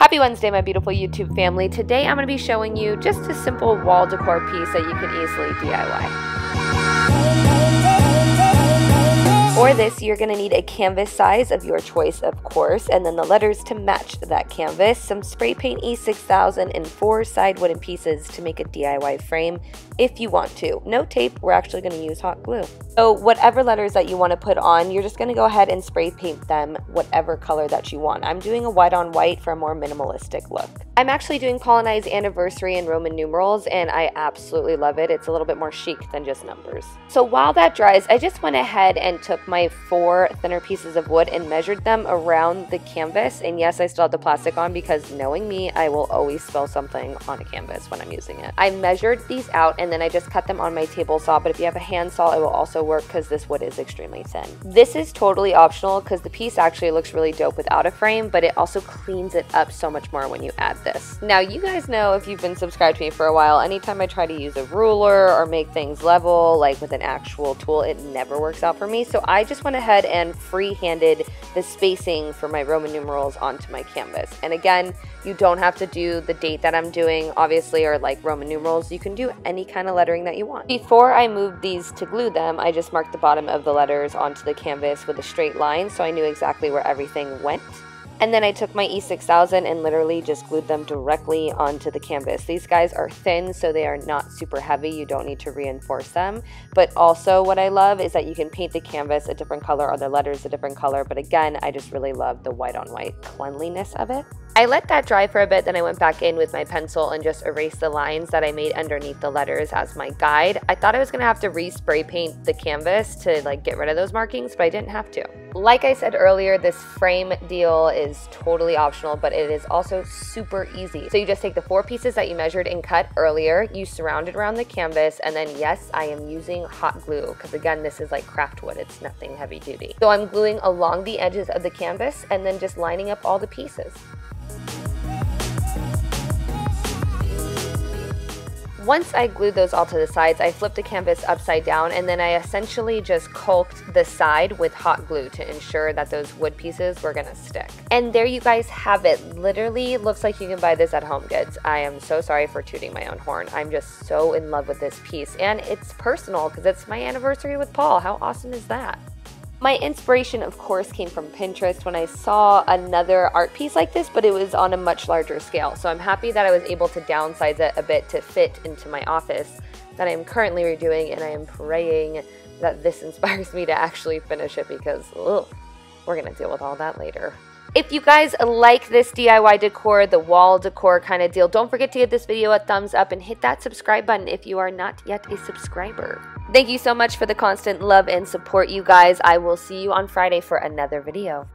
Happy Wednesday, my beautiful YouTube family. Today I'm going to be showing you just a simple wall decor piece that you can easily DIY. For this, you're going to need a canvas size of your choice, of course, and then the letters to match that canvas, some spray paint E6000, and 4 side wooden pieces to make a DIY frame if you want to. No tape, we're actually going to use hot glue. So whatever letters that you want to put on, you're just going to go ahead and spray paint them whatever color that you want. I'm doing a white on white for a more minimalistic look. I'm actually doing Paul and I's anniversary in Roman numerals, and I absolutely love it. It's a little bit more chic than just numbers. So while that dries, I just went ahead and took my 4 thinner pieces of wood and measured them around the canvas. And yes, I still have the plastic on because knowing me, I will always spill something on a canvas when I'm using it. I measured these out and then I just cut them on my table saw, but if you have a hand saw, it will also work because this wood is extremely thin. This is totally optional because the piece actually looks really dope without a frame, but it also cleans it up so much more when you add this. Now, you guys know, if you've been subscribed to me for a while, anytime I try to use a ruler or make things level, like with an actual tool, it never works out for me. So I just went ahead and free-handed the spacing for my Roman numerals onto my canvas. And again, you don't have to do the date that I'm doing, obviously, or like Roman numerals. You can do any kind of lettering that you want. Before I moved these to glue them, I just marked the bottom of the letters onto the canvas with a straight line so I knew exactly where everything went. And then I took my E6000 and literally just glued them directly onto the canvas. These guys are thin, so they are not super heavy. You don't need to reinforce them. But also what I love is that you can paint the canvas a different color or the letters a different color. But again, I just really love the white on white cleanliness of it. I let that dry for a bit, then I went back in with my pencil and just erased the lines that I made underneath the letters as my guide. I thought I was going to have to re-spray paint the canvas to like get rid of those markings, but I didn't have to. Like I said earlier, this frame deal is totally optional, but it is also super easy. So you just take the 4 pieces that you measured and cut earlier, you surround it around the canvas, and then yes, I am using hot glue because again, this is like craft wood, it's nothing heavy duty. So I'm gluing along the edges of the canvas and then just lining up all the pieces. Once I glued those all to the sides, I flipped the canvas upside down and then I essentially just caulked the side with hot glue to ensure that those wood pieces were gonna stick. And there you guys have it. Literally looks like you can buy this at HomeGoods. I am so sorry for tooting my own horn. I'm just so in love with this piece. And it's personal because it's my anniversary with Paul. How awesome is that? My inspiration, of course, came from Pinterest when I saw another art piece like this, but it was on a much larger scale. So I'm happy that I was able to downsize it a bit to fit into my office that I am currently redoing, and I am praying that this inspires me to actually finish it because ugh, we're gonna deal with all that later. If you guys like this DIY decor, the wall decor kind of deal, don't forget to give this video a thumbs up and hit that subscribe button if you are not yet a subscriber. Thank you so much for the constant love and support, you guys. I will see you on Friday for another video.